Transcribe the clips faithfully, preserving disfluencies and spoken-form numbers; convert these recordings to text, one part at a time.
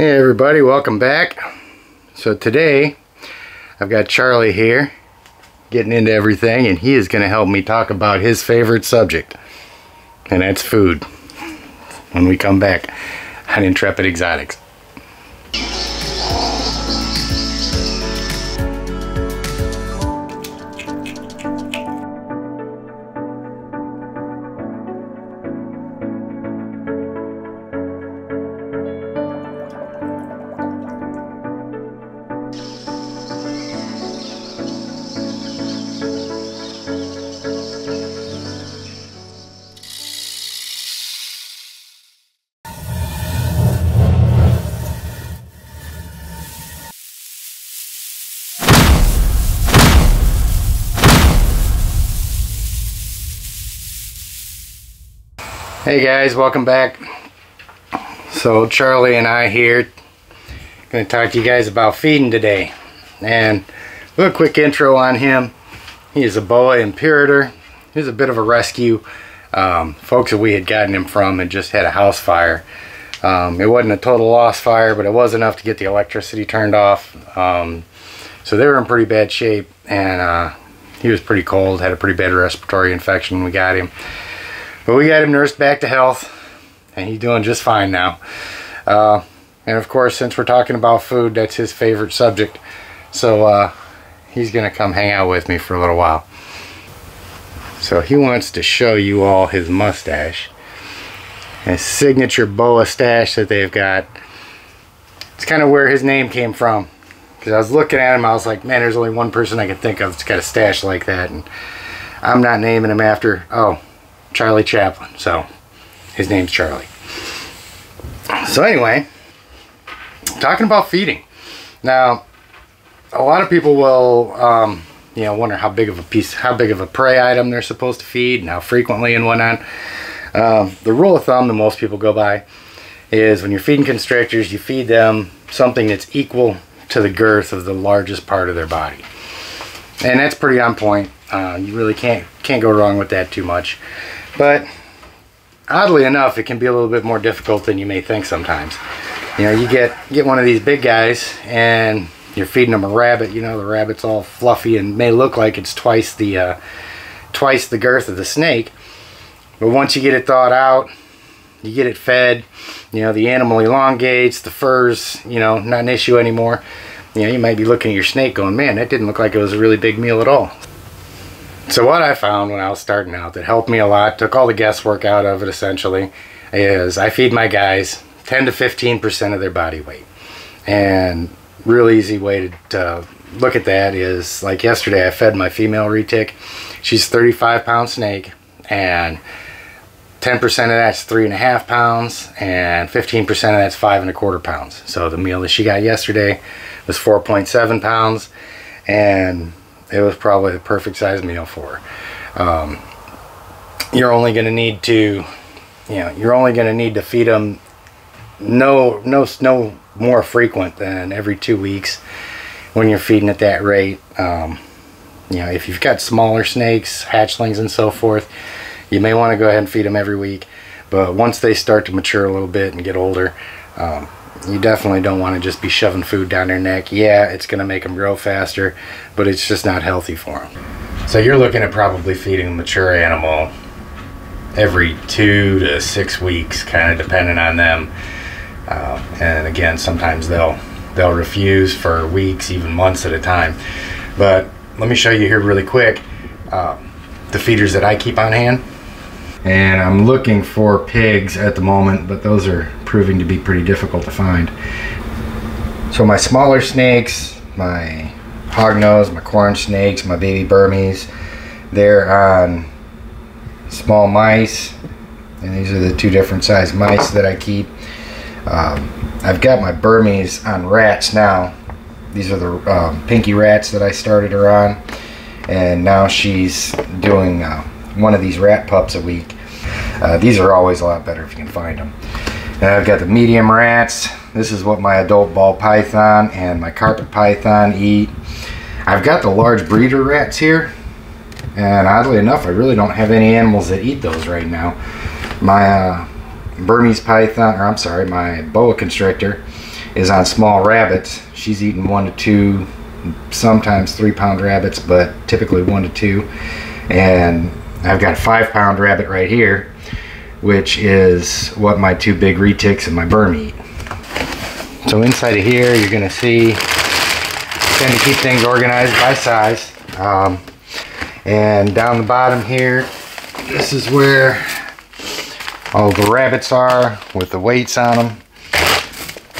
Hey everybody, welcome back. So today I've got Charlie here getting into everything, and he is going to help me talk about his favorite subject, and that's food, when we come back on Intrepid Exotics. Hey guys, welcome back. So Charlie and I here going to talk to you guys about feeding today. And a little quick intro on him. He is a Boa Imperator. He's a bit of a rescue. Um, folks that we had gotten him from had just had a house fire. Um, it wasn't a total loss fire, but it was enough to get the electricity turned off. Um, so they were in pretty bad shape, and uh, he was pretty cold, had a pretty bad respiratory infection when we got him. But we got him nursed back to health, and he's doing just fine now. Uh, and of course, since we're talking about food, that's his favorite subject. So uh, he's going to come hang out with me for a little while. So he wants to show you all his mustache. His signature boa stash that they've got. It's kind of where his name came from. Because I was looking at him, I was like, man, there's only one person I can think of that's got a stash like that. And I'm not naming him after... oh. Charlie Chaplin, so his name's Charlie. So anyway, talking about feeding. Now, a lot of people will, um, you know, wonder how big of a piece, how big of a prey item they're supposed to feed, and how frequently, and whatnot. Uh, the rule of thumb that most people go by is when you're feeding constrictors, you feed them something that's equal to the girth of the largest part of their body, and that's pretty on point. Uh, you really can't can't go wrong with that too much. But oddly enough, it can be a little bit more difficult than you may think sometimes. You know, you get get one of these big guys and you're feeding them a rabbit. You know, the rabbit's all fluffy and may look like it's twice the uh, twice the girth of the snake. But once you get it thawed out, you get it fed, you know, the animal elongates, the fur's, you know, not an issue anymore. You know, you might be looking at your snake going, man, that didn't look like it was a really big meal at all. So what I found when I was starting out that helped me a lot, took all the guesswork out of it essentially, is I feed my guys ten to fifteen percent of their body weight. And real easy way to uh, look at that is, like yesterday I fed my female retic. She's thirty-five pound snake, and ten percent of that's three and a half pounds, and fifteen percent of that's five and a quarter pounds. So the meal that she got yesterday was four point seven pounds, and it was probably the perfect size meal for her. Um, you're only going to need to, you know, you're only going to need to feed them no, no, no more frequent than every two weeks when you're feeding at that rate. Um, you know, if you've got smaller snakes, hatchlings and so forth, you may want to go ahead and feed them every week. But once they start to mature a little bit and get older, um, you definitely don't want to just be shoving food down their neck. Yeah, it's going to make them grow faster, but it's just not healthy for them. So you're looking at probably feeding a mature animal every two to six weeks, kind of depending on them. Uh, and again, sometimes they'll they'll refuse for weeks, even months at a time. But let me show you here really quick uh, the feeders that I keep on hand. And I'm looking for pigs at the moment, but those are proving to be pretty difficult to find. So my smaller snakes, my hognose, my corn snakes, my baby burmese, they're on small mice, and these are the two different size mice that I keep. Um, I've got my burmese on rats now. These are the um, pinky rats that I started her on, and now she's doing uh, one of these rat pups a week. Uh, these are always a lot better if you can find them. And I've got the medium rats. This is what my adult ball python and my carpet python eat. I've got the large breeder rats here, and oddly enough, I really don't have any animals that eat those right now. My uh, Burmese python, or I'm sorry, my boa constrictor is on small rabbits. She's eaten one to two, sometimes three pound rabbits, but typically one to two. And I've got a five pound rabbit right here, which is what my two big retics and my burm eat. So inside of here, you're gonna see, tend to keep things organized by size. Um, and down the bottom here, this is where all the rabbits are with the weights on them.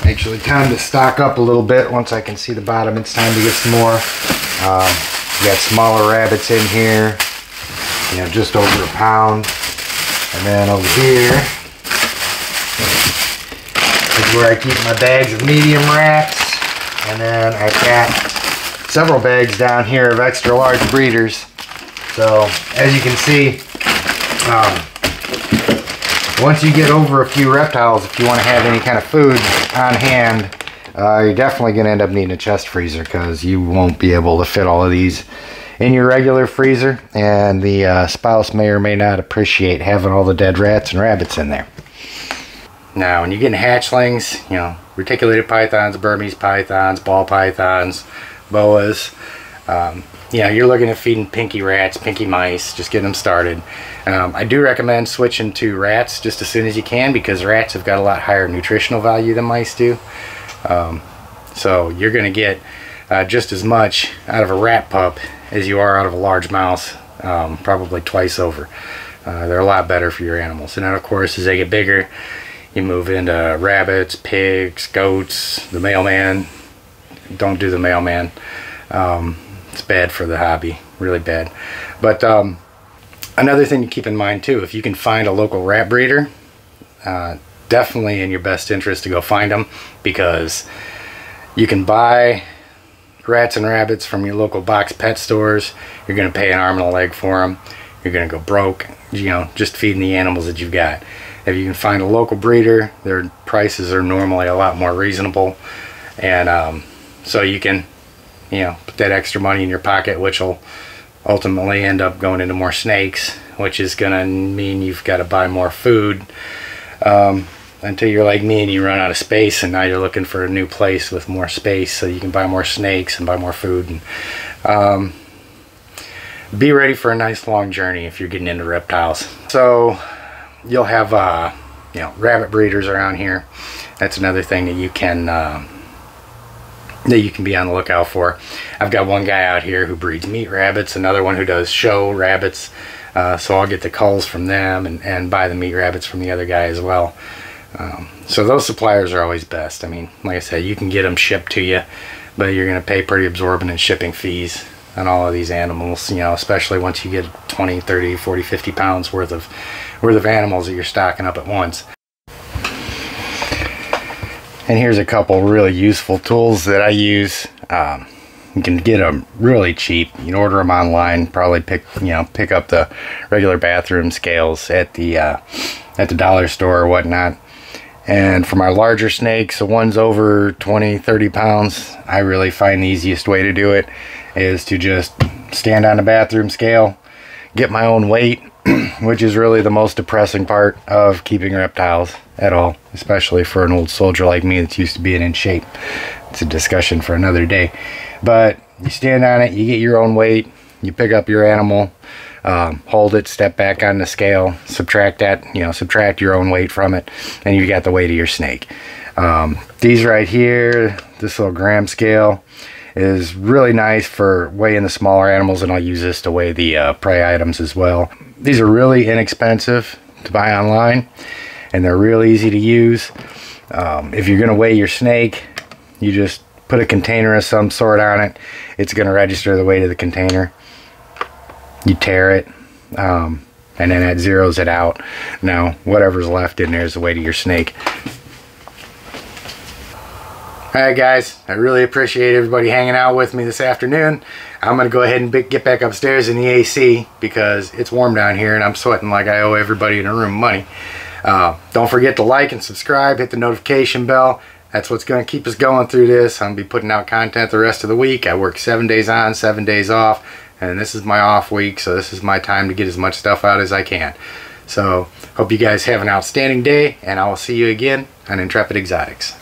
Actually, time to stock up a little bit. Once I can see the bottom, it's time to get some more. Um, we got smaller rabbits in here, you know, just over a pound. And then over here is where I keep my bags of medium rats. And then I've got several bags down here of extra large breeders. So as you can see, um, once you get over a few reptiles, if you want to have any kind of food on hand, uh, you're definitely going to end up needing a chest freezer, because you won't be able to fit all of these in your regular freezer, and the uh, spouse may or may not appreciate having all the dead rats and rabbits in there. Now, when you're getting hatchlings, you know, reticulated pythons, Burmese pythons, ball pythons, boas, um, you know, you're looking at feeding pinky rats, pinky mice, just getting them started. Um, I do recommend switching to rats just as soon as you can, because rats have got a lot higher nutritional value than mice do. Um, so you're going to get uh, just as much out of a rat pup as you are out of a large mouse, um, probably twice over. Uh, they're a lot better for your animals. And then, of course, as they get bigger, you move into rabbits, pigs, goats, the mailman. Don't do the mailman. Um, It's bad for the hobby, really bad. But um, another thing to keep in mind too, if you can find a local rat breeder, uh, definitely in your best interest to go find them, because you can buy rats and rabbits from your local box pet stores. You're going to pay an arm and a leg for them. You're going to go broke, you know, just feeding the animals that you've got. If you can find a local breeder, their prices are normally a lot more reasonable, and um, so you can, you know, put that extra money in your pocket, which will ultimately end up going into more snakes, which is going to mean you've got to buy more food um, until you're like me and you run out of space, and now you're looking for a new place with more space so you can buy more snakes and buy more food. And um, be ready for a nice long journey if you're getting into reptiles. So you'll have, uh, you know, rabbit breeders around here. That's another thing that you can... Uh, that you can be on the lookout for. I've got one guy out here who breeds meat rabbits, another one who does show rabbits, uh, so I'll get the culls from them and, and buy the meat rabbits from the other guy as well. Um, so those suppliers are always best. I mean, like I said, you can get them shipped to you, but you're going to pay pretty exorbitant shipping fees on all of these animals, you know, especially once you get twenty, thirty, forty, fifty pounds worth of, worth of animals that you're stocking up at once. And here's a couple really useful tools that I use. Um, you can get them really cheap. You can order them online. Probably pick, you know, pick up the regular bathroom scales at the uh, at the dollar store or whatnot. And for my larger snakes, the ones over twenty, thirty pounds, I really find the easiest way to do it is to just stand on the bathroom scale, get my own weight, which is really the most depressing part of keeping reptiles at all, especially for an old soldier like me that's used to being in shape. It's a discussion for another day. But you stand on it, you get your own weight, you pick up your animal, um, hold it, step back on the scale, subtract that, you know, subtract your own weight from it, and you've got the weight of your snake. Um, these right here, this little gram scale is really nice for weighing the smaller animals, and I'll use this to weigh the uh, prey items as well. These are really inexpensive to buy online, and they're real easy to use. Um, if you're going to weigh your snake, you just put a container of some sort on it. It's going to register the weight of the container. You tear it, um, and then that zeroes it out. Now, whatever's left in there is the weight of your snake. Alright guys, I really appreciate everybody hanging out with me this afternoon. I'm going to go ahead and get back upstairs in the A C because it's warm down here and I'm sweating like I owe everybody in the room money. Uh, don't forget to like and subscribe, hit the notification bell. That's what's going to keep us going through this. I'm going to be putting out content the rest of the week. I work seven days on, seven days off, and this is my off week, so this is my time to get as much stuff out as I can. So, hope you guys have an outstanding day, and I will see you again on Intrepid Exotics.